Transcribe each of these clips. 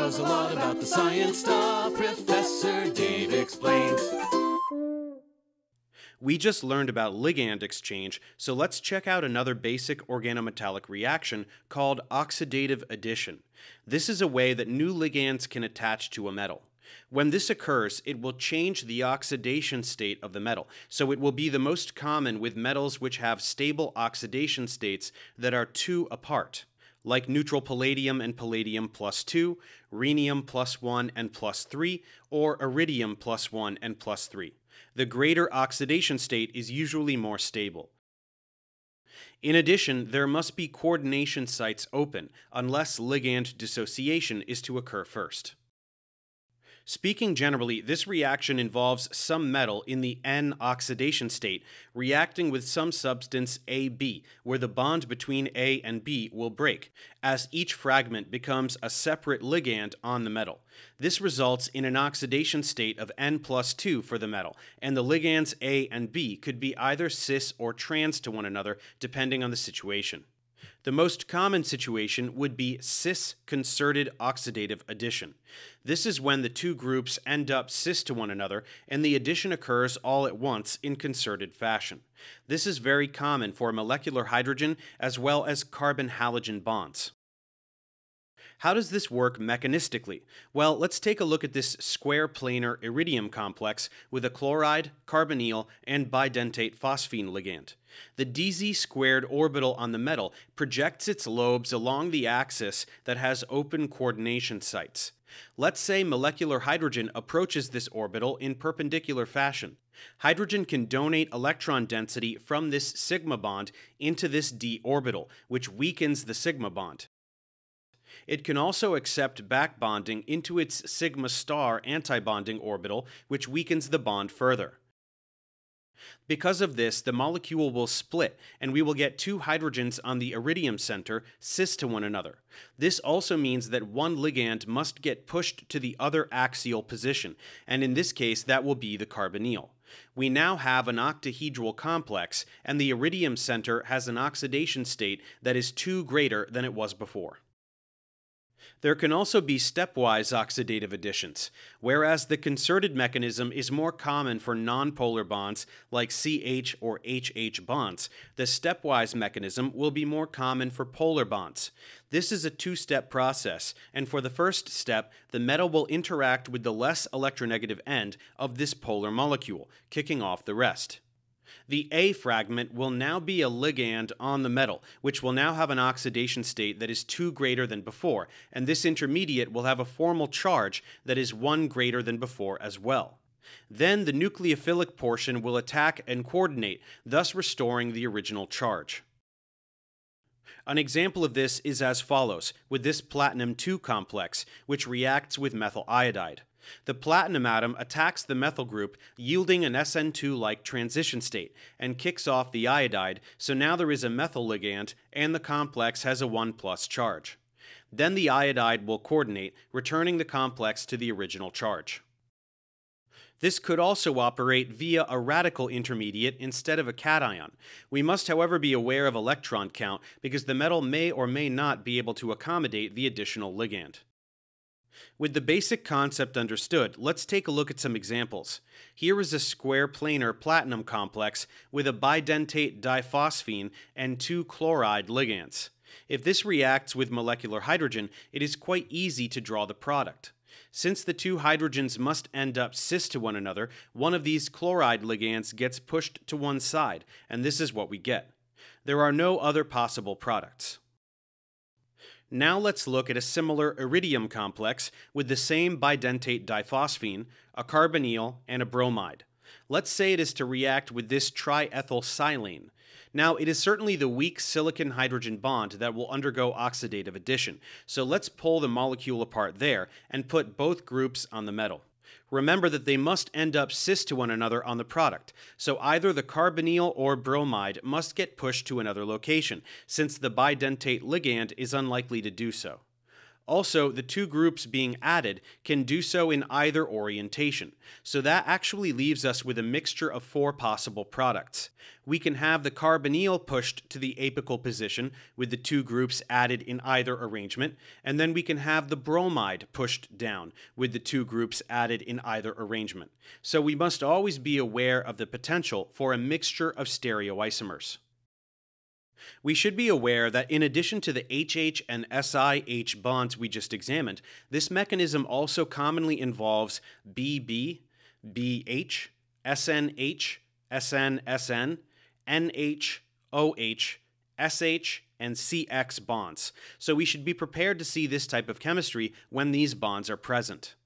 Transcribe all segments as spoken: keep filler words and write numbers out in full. knows a lot about the science stuff. Professor Dave explains. We just learned about ligand exchange, so let's check out another basic organometallic reaction called oxidative addition. This is a way that new ligands can attach to a metal. When this occurs, it will change the oxidation state of the metal, so it will be the most common with metals which have stable oxidation states that are two apart, like neutral palladium and palladium plus two, rhenium plus one and plus three, or iridium plus one and plus three. The greater oxidation state is usually more stable. In addition, there must be coordination sites open, unless ligand dissociation is to occur first. Speaking generally, this reaction involves some metal in the N oxidation state reacting with some substance A B, where the bond between A and B will break, as each fragment becomes a separate ligand on the metal. This results in an oxidation state of N plus two for the metal, and the ligands A and B could be either cis or trans to one another, depending on the situation. The most common situation would be cis-concerted oxidative addition. This is when the two groups end up cis to one another and the addition occurs all at once in concerted fashion. This is very common for molecular hydrogen as well as carbon-halogen bonds. How does this work mechanistically? Well, let's take a look at this square planar iridium complex with a chloride, carbonyl, and bidentate phosphine ligand. The d z squared orbital on the metal projects its lobes along the axis that has open coordination sites. Let's say molecular hydrogen approaches this orbital in perpendicular fashion. Hydrogen can donate electron density from this sigma bond into this d orbital, which weakens the sigma bond. It can also accept backbonding into its sigma star antibonding orbital, which weakens the bond further. Because of this, the molecule will split, and we will get two hydrogens on the iridium center, cis to one another. This also means that one ligand must get pushed to the other axial position, and in this case that will be the carbonyl. We now have an octahedral complex, and the iridium center has an oxidation state that is two greater than it was before. There can also be stepwise oxidative additions, whereas the concerted mechanism is more common for nonpolar bonds like C H or H H bonds. The stepwise mechanism will be more common for polar bonds. This is a two-step process, and for the first step, the metal will interact with the less electronegative end of this polar molecule, kicking off the rest. The A fragment will now be a ligand on the metal, which will now have an oxidation state that is two greater than before, and this intermediate will have a formal charge that is one greater than before as well. Then the nucleophilic portion will attack and coordinate, thus restoring the original charge. An example of this is as follows, with this platinum two complex, which reacts with methyl iodide. The platinum atom attacks the methyl group, yielding an S N two-like transition state, and kicks off the iodide, so now there is a methyl ligand, and the complex has a one plus charge. Then the iodide will coordinate, returning the complex to the original charge. This could also operate via a radical intermediate instead of a cation. We must, however, be aware of electron count, because the metal may or may not be able to accommodate the additional ligand. With the basic concept understood, let's take a look at some examples. Here is a square planar platinum complex with a bidentate diphosphine and two chloride ligands. If this reacts with molecular hydrogen, it is quite easy to draw the product. Since the two hydrogens must end up cis to one another, one of these chloride ligands gets pushed to one side, and this is what we get. There are no other possible products. Now let's look at a similar iridium complex with the same bidentate diphosphine, a carbonyl, and a bromide. Let's say it is to react with this triethylsilane. Now, it is certainly the weak silicon-hydrogen bond that will undergo oxidative addition, so let's pull the molecule apart there and put both groups on the metal. Remember that they must end up cis to one another on the product, so either the carbonyl or bromide must get pushed to another location, since the bidentate ligand is unlikely to do so. Also, the two groups being added can do so in either orientation, so that actually leaves us with a mixture of four possible products. We can have the carbonyl pushed to the apical position with the two groups added in either arrangement, and then we can have the bromide pushed down with the two groups added in either arrangement. So we must always be aware of the potential for a mixture of stereoisomers. We should be aware that in addition to the H H and S I H bonds we just examined, this mechanism also commonly involves B B, B H, S N H, S N S N, N H, O H, S H, and C X bonds, so we should be prepared to see this type of chemistry when these bonds are present.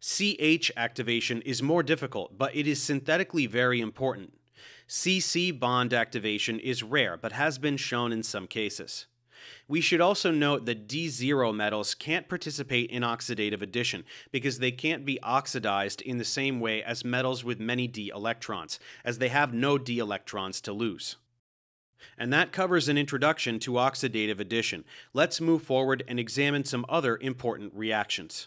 C H activation is more difficult, but it is synthetically very important. C C bond activation is rare, but has been shown in some cases. We should also note that d zero metals can't participate in oxidative addition because they can't be oxidized in the same way as metals with many d electrons, as they have no d electrons to lose. And that covers an introduction to oxidative addition. Let's move forward and examine some other important reactions.